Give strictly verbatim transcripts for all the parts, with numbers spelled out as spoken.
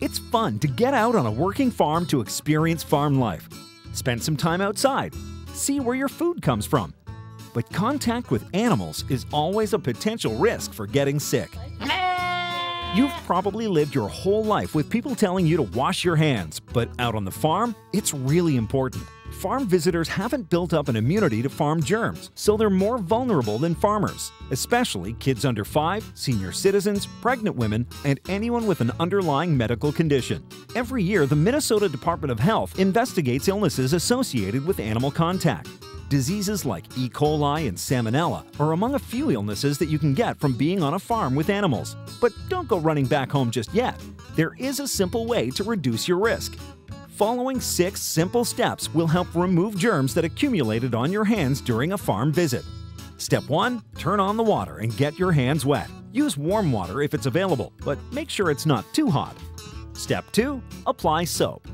It's fun to get out on a working farm to experience farm life. Spend some time outside. See where your food comes from. But contact with animals is always a potential risk for getting sick. You've probably lived your whole life with people telling you to wash your hands, but out on the farm, it's really important. Farm visitors haven't built up an immunity to farm germs, so they're more vulnerable than farmers, especially kids under five, senior citizens, pregnant women, and anyone with an underlying medical condition. Every year, the Minnesota Department of Health investigates illnesses associated with animal contact. Diseases like E. coli and Salmonella are among a few illnesses that you can get from being on a farm with animals. But don't go running back home just yet. There is a simple way to reduce your risk. Following six simple steps will help remove germs that accumulated on your hands during a farm visit. Step one, turn on the water and get your hands wet. Use warm water if it's available, but make sure it's not too hot. Step two, apply soap.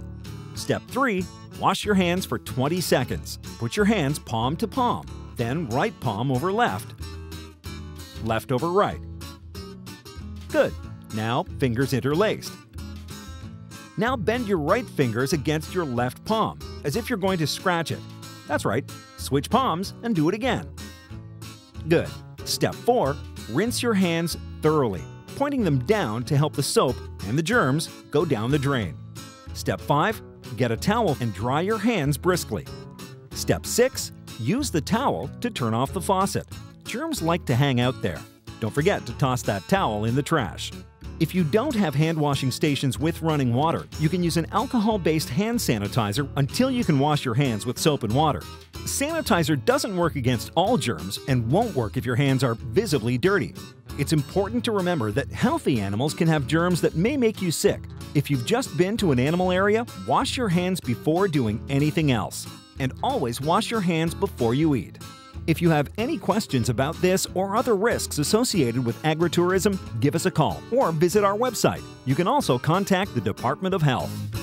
Step three, wash your hands for twenty seconds. Put your hands palm to palm, then right palm over left, left over right. Good. Now fingers interlaced. Now bend your right fingers against your left palm, as if you're going to scratch it. That's right. Switch palms and do it again. Good. Step four, rinse your hands thoroughly, pointing them down to help the soap and the germs go down the drain. Step five, get a towel and dry your hands briskly. Step six, use the towel to turn off the faucet. Germs like to hang out there. Don't forget to toss that towel in the trash. If you don't have hand washing stations with running water, you can use an alcohol-based hand sanitizer until you can wash your hands with soap and water. Sanitizer doesn't work against all germs and won't work if your hands are visibly dirty. It's important to remember that healthy animals can have germs that may make you sick. If you've just been to an animal area, wash your hands before doing anything else. And always wash your hands before you eat. If you have any questions about this or other risks associated with agritourism, give us a call or visit our website. You can also contact the Department of Health.